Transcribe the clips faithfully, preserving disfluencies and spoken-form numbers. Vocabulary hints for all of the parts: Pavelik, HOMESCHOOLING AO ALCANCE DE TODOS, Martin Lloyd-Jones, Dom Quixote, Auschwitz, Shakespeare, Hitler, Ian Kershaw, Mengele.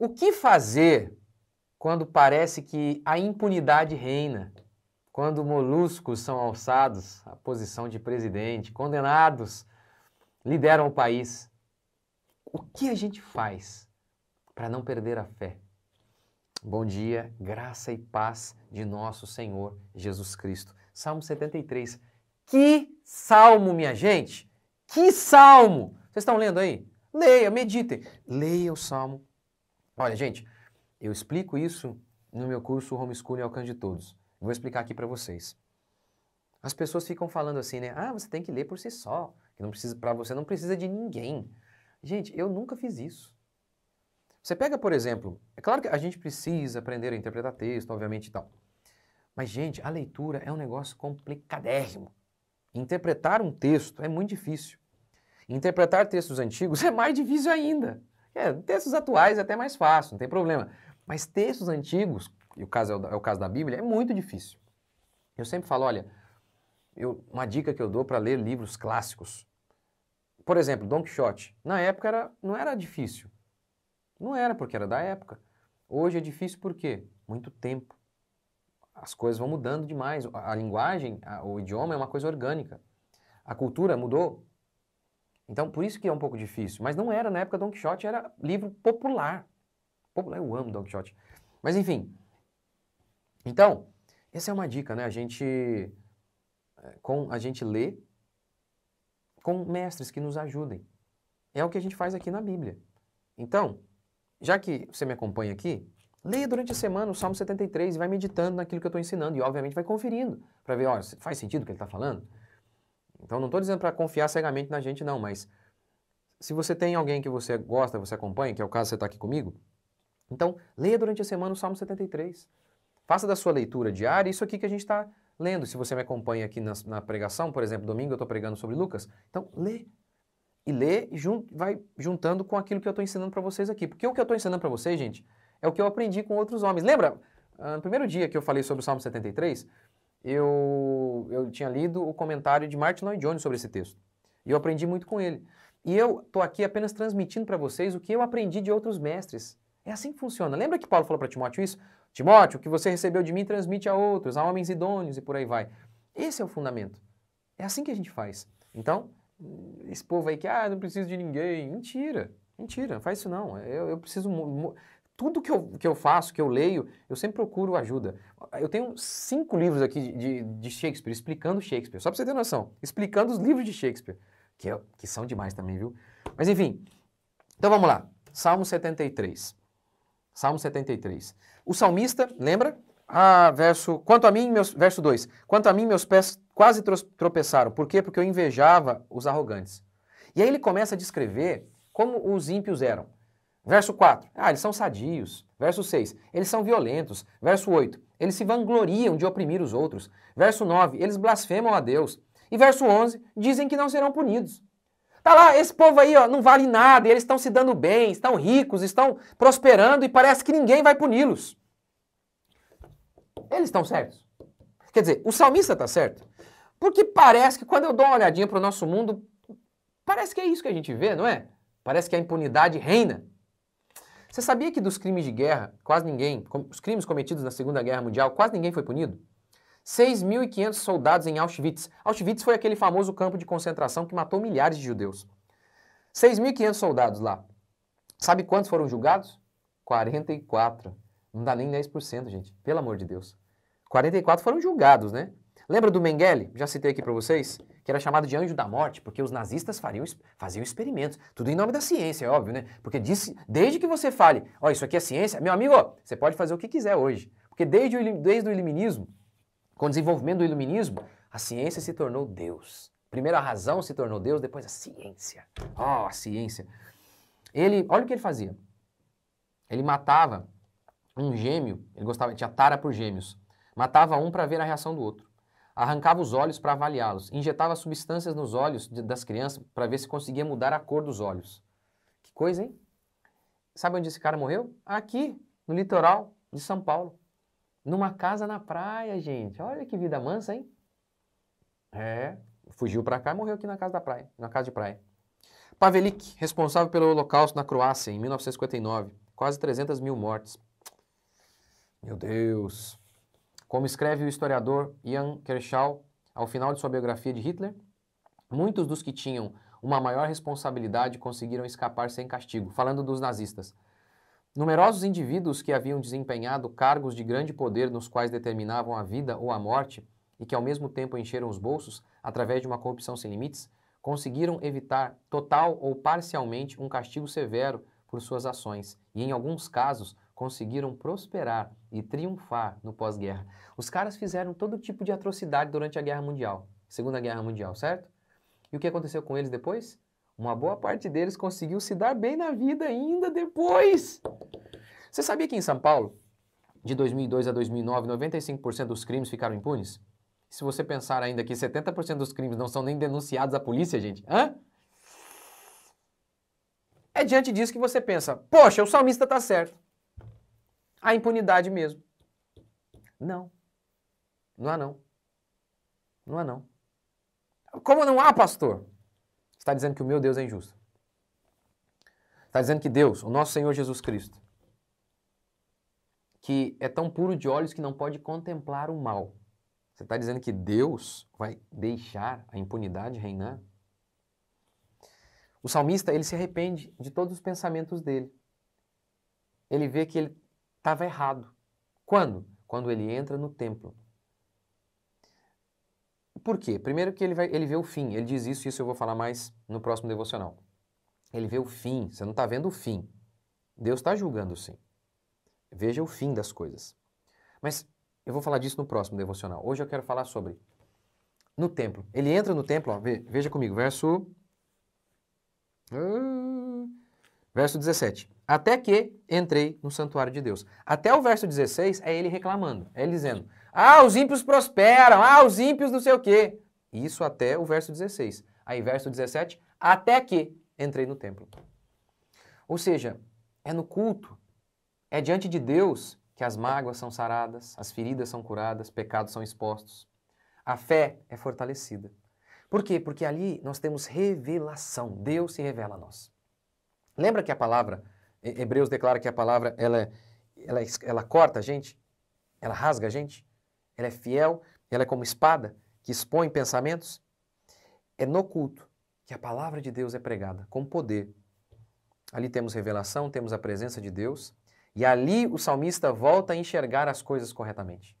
O que fazer quando parece que a impunidade reina? Quando moluscos são alçados à posição de presidente, condenados lideram o país? O que a gente faz para não perder a fé? Bom dia, graça e paz de nosso Senhor Jesus Cristo. Salmo setenta e três. Que salmo, minha gente! Que salmo! Vocês estão lendo aí? Leia, meditem. Leia o salmo. Olha, gente, eu explico isso no meu curso Homeschooling ao Alcance de Todos. Vou explicar aqui para vocês. As pessoas ficam falando assim, né? Ah, você tem que ler por si só, que não precisa, para você não precisa de ninguém. Gente, eu nunca fiz isso. Você pega, por exemplo, é claro que a gente precisa aprender a interpretar texto, obviamente e tal. Mas, gente, a leitura é um negócio complicadérrimo. Interpretar um texto é muito difícil. Interpretar textos antigos é mais difícil ainda. É, textos atuais é até mais fácil, não tem problema. Mas textos antigos, e o caso é o, é o caso da Bíblia, é muito difícil. Eu sempre falo, olha, eu, uma dica que eu dou para ler livros clássicos. Por exemplo, Dom Quixote. Na época era, não era difícil. Não era, porque era da época. Hoje é difícil por quê? Muito tempo. As coisas vão mudando demais. A linguagem, a, o idioma é uma coisa orgânica. A cultura mudou. Então, por isso que é um pouco difícil. Mas não era, na época, Dom Quixote era livro popular. Popular, eu amo Dom Quixote. Mas, enfim. Então, essa é uma dica, né? A gente, com, a gente lê com mestres que nos ajudem. É o que a gente faz aqui na Bíblia. Então, já que você me acompanha aqui, leia durante a semana o Salmo setenta e três e vai meditando naquilo que eu estou ensinando e, obviamente, vai conferindo para ver, ó, faz sentido o que ele está falando? Então, não estou dizendo para confiar cegamente na gente, não, mas se você tem alguém que você gosta, você acompanha, que é o caso, você está aqui comigo, então, leia durante a semana o Salmo setenta e três. Faça da sua leitura diária isso aqui que a gente está lendo. Se você me acompanha aqui na, na pregação, por exemplo, domingo eu estou pregando sobre Lucas, então, lê. E lê e jun, vai juntando com aquilo que eu estou ensinando para vocês aqui. Porque o que eu estou ensinando para vocês, gente, é o que eu aprendi com outros homens. Lembra? No primeiro dia que eu falei sobre o Salmo setenta e três, eu, eu tinha lido o comentário de Martin Lloyd-Jones sobre esse texto. E eu aprendi muito com ele. E eu estou aqui apenas transmitindo para vocês o que eu aprendi de outros mestres. É assim que funciona. Lembra que Paulo falou para Timóteo isso? Timóteo, o que você recebeu de mim, transmite a outros, a homens idôneos e por aí vai. Esse é o fundamento. É assim que a gente faz. Então, esse povo aí que, ah, não preciso de ninguém. Mentira, mentira, não faz isso não. Eu, eu preciso... Tudo que eu, que eu faço, que eu leio, eu sempre procuro ajuda. Eu tenho cinco livros aqui de, de Shakespeare, explicando Shakespeare, só para você ter noção. Explicando os livros de Shakespeare, que, é, que são demais também, viu? Mas enfim, então vamos lá. Salmo setenta e três. Salmo setenta e três. O salmista, lembra? Ah, verso, quanto a mim, meus, verso dois. Quanto a mim, meus pés quase tropeçaram. Por quê? Porque eu invejava os arrogantes. E aí ele começa a descrever como os ímpios eram. Verso quatro, ah, eles são sadios. Verso seis, eles são violentos. Verso oito, eles se vangloriam de oprimir os outros. Verso nove, eles blasfemam a Deus. E verso onze, dizem que não serão punidos. Tá lá, esse povo aí ó, não vale nada, e eles estão se dando bem, estão ricos, estão prosperando e parece que ninguém vai puni-los. Eles estão certos. Quer dizer, o salmista está certo? Porque parece que quando eu dou uma olhadinha para o nosso mundo, parece que é isso que a gente vê, não é? Parece que a impunidade reina. Você sabia que dos crimes de guerra, quase ninguém, os crimes cometidos na Segunda Guerra Mundial, quase ninguém foi punido? seis mil e quinhentos soldados em Auschwitz. Auschwitz foi aquele famoso campo de concentração que matou milhares de judeus. seis mil e quinhentos soldados lá. Sabe quantos foram julgados? quarenta e quatro. Não dá nem dez por cento, gente. Pelo amor de Deus. quarenta e quatro foram julgados, né? Lembra do Mengele? Já citei aqui para vocês. Que era chamado de anjo da morte, porque os nazistas fariam, faziam experimentos. Tudo em nome da ciência, é óbvio, né? Porque disse, desde que você fale, ó, oh, isso aqui é ciência, meu amigo, ó, você pode fazer o que quiser hoje. Porque desde o, desde o iluminismo, com o desenvolvimento do iluminismo, a ciência se tornou Deus. Primeiro a razão se tornou Deus, depois a ciência. Ó, oh, a ciência. Ele, olha o que ele fazia. Ele matava um gêmeo, ele gostava, tinha tara por gêmeos. Matava um para ver a reação do outro. Arrancava os olhos para avaliá-los, injetava substâncias nos olhos de, das crianças para ver se conseguia mudar a cor dos olhos. Que coisa, hein? Sabe onde esse cara morreu? Aqui, no litoral de São Paulo. Numa casa na praia, gente. Olha que vida mansa, hein? É, fugiu para cá e morreu aqui na casa da praia, na casa de praia. Pavelik, responsável pelo Holocausto na Croácia em mil novecentos e cinquenta e nove, Quase trezentas mil mortes. Meu Deus! Como escreve o historiador Ian Kershaw ao final de sua biografia de Hitler, muitos dos que tinham uma maior responsabilidade conseguiram escapar sem castigo. Falando dos nazistas. Numerosos indivíduos que haviam desempenhado cargos de grande poder nos quais determinavam a vida ou a morte e que ao mesmo tempo encheram os bolsos, através de uma corrupção sem limites, conseguiram evitar total ou parcialmente um castigo severo por suas ações e, em alguns casos, conseguiram prosperar e triunfar no pós-guerra. Os caras fizeram todo tipo de atrocidade durante a Guerra Mundial, Segunda Guerra Mundial, certo? E o que aconteceu com eles depois? Uma boa parte deles conseguiu se dar bem na vida ainda depois. Você sabia que em São Paulo, de dois mil e dois a dois mil e nove, noventa e cinco por cento dos crimes ficaram impunes? Se você pensar ainda que setenta por cento dos crimes não são nem denunciados à polícia, gente, hã? É diante disso que você pensa, poxa, o salmista tá certo. A impunidade mesmo. Não. Não há não. Não há não. Como não há, pastor? Você está dizendo que o meu Deus é injusto. Está dizendo que Deus, o nosso Senhor Jesus Cristo, que é tão puro de olhos que não pode contemplar o mal. Você está dizendo que Deus vai deixar a impunidade reinar? O salmista, ele se arrepende de todos os pensamentos dele. Ele vê que ele estava errado. Quando? Quando ele entra no templo. Por quê? Primeiro que ele, vai, ele vê o fim. Ele diz isso, isso eu vou falar mais no próximo devocional. Ele vê o fim. Você não está vendo o fim. Deus está julgando sim. Veja o fim das coisas. Mas eu vou falar disso no próximo devocional. Hoje eu quero falar sobre no templo. Ele entra no templo, ó, veja comigo, verso... Uh, verso dezessete. Até que entrei no santuário de Deus. Até o verso dezesseis é ele reclamando, é ele dizendo, ah, os ímpios prosperam, ah, os ímpios não sei o quê. Isso até o verso dezesseis. Aí verso dezessete, até que entrei no templo. Ou seja, é no culto, é diante de Deus que as mágoas são saradas, as feridas são curadas, pecados são expostos. A fé é fortalecida. Por quê? Porque ali nós temos revelação. Deus se revela a nós. Lembra que a palavra, Hebreus declara que a palavra, ela, ela, ela corta a gente? Ela rasga a gente? Ela é fiel? Ela é como espada que expõe pensamentos? É no culto que a palavra de Deus é pregada, com poder. Ali temos revelação, temos a presença de Deus. E ali o salmista volta a enxergar as coisas corretamente.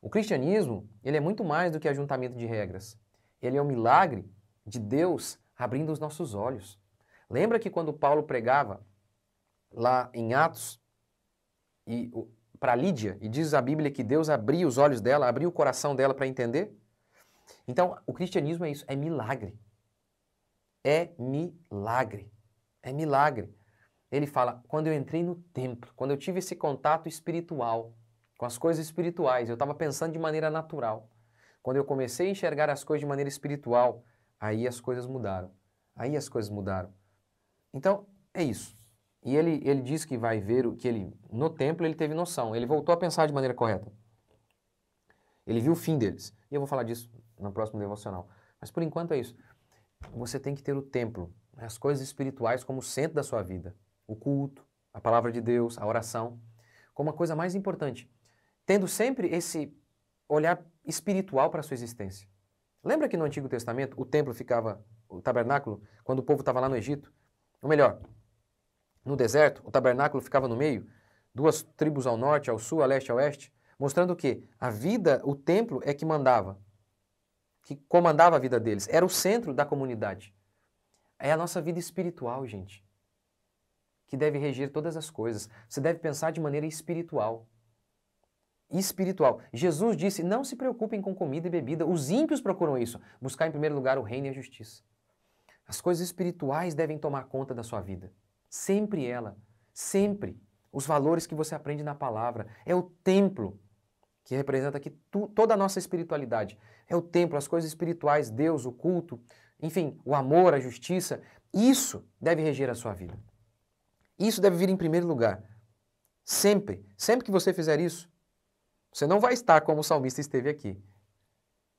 O cristianismo, ele é muito mais do que ajuntamento de regras. Ele é um milagre de Deus abrindo os nossos olhos. Lembra que quando Paulo pregava lá em Atos para Lídia, e diz a Bíblia que Deus abriu os olhos dela, abriu o coração dela para entender? Então, o cristianismo é isso, é milagre. É milagre. É milagre. Ele fala, quando eu entrei no templo, quando eu tive esse contato espiritual, com as coisas espirituais, eu estava pensando de maneira natural. Quando eu comecei a enxergar as coisas de maneira espiritual, aí as coisas mudaram. Aí as coisas mudaram. Então, é isso. E ele, ele diz que vai ver o que ele... No templo ele teve noção. Ele voltou a pensar de maneira correta. Ele viu o fim deles. E eu vou falar disso no próximo devocional. Mas por enquanto é isso. Você tem que ter o templo, as coisas espirituais como centro da sua vida. O culto, a palavra de Deus, a oração. Como a coisa mais importante. Tendo sempre esse olhar espiritual para a sua existência. Lembra que no Antigo Testamento o templo ficava, o tabernáculo, quando o povo estava lá no Egito? Ou melhor, no deserto, o tabernáculo ficava no meio, duas tribos ao norte, ao sul, a leste e a oeste, mostrando que a vida, o templo é que mandava, que comandava a vida deles, era o centro da comunidade. É a nossa vida espiritual, gente, que deve reger todas as coisas. Você deve pensar de maneira espiritual. espiritual. Jesus disse, não se preocupem com comida e bebida, os ímpios procuram isso, buscar em primeiro lugar o reino e a justiça. As coisas espirituais devem tomar conta da sua vida, sempre ela, sempre. Os valores que você aprende na palavra, é o templo que representa aqui tu, toda a nossa espiritualidade, é o templo, as coisas espirituais, Deus, o culto, enfim, o amor, a justiça, isso deve reger a sua vida. Isso deve vir em primeiro lugar, sempre, sempre que você fizer isso, você não vai estar como o salmista esteve aqui,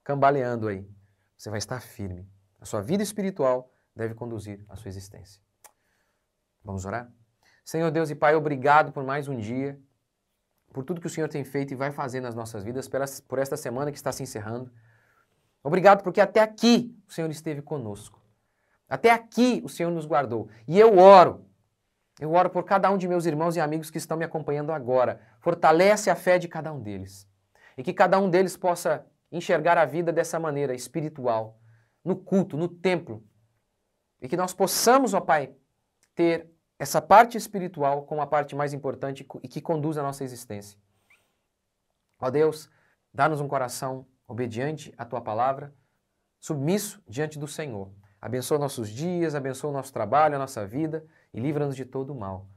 cambaleando aí. Você vai estar firme. A sua vida espiritual deve conduzir a sua existência. Vamos orar? Senhor Deus e Pai, obrigado por mais um dia, por tudo que o Senhor tem feito e vai fazer nas nossas vidas, por esta semana que está se encerrando. Obrigado porque até aqui o Senhor esteve conosco. Até aqui o Senhor nos guardou. E eu oro, eu oro por cada um de meus irmãos e amigos que estão me acompanhando agora. Fortalece a fé de cada um deles. E que cada um deles possa enxergar a vida dessa maneira espiritual, no culto, no templo. E que nós possamos, ó Pai, ter essa parte espiritual como a parte mais importante e que conduz a nossa existência. Ó Deus, dá-nos um coração obediente à Tua palavra, submisso diante do Senhor. Abençoa nossos dias, abençoa o nosso trabalho, a nossa vida e livra-nos de todo o mal.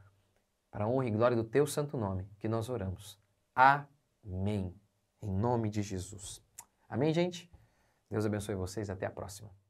Para a honra e glória do Teu santo nome que nós oramos. Amém. Em nome de Jesus. Amém, gente? Deus abençoe vocês. Até a próxima.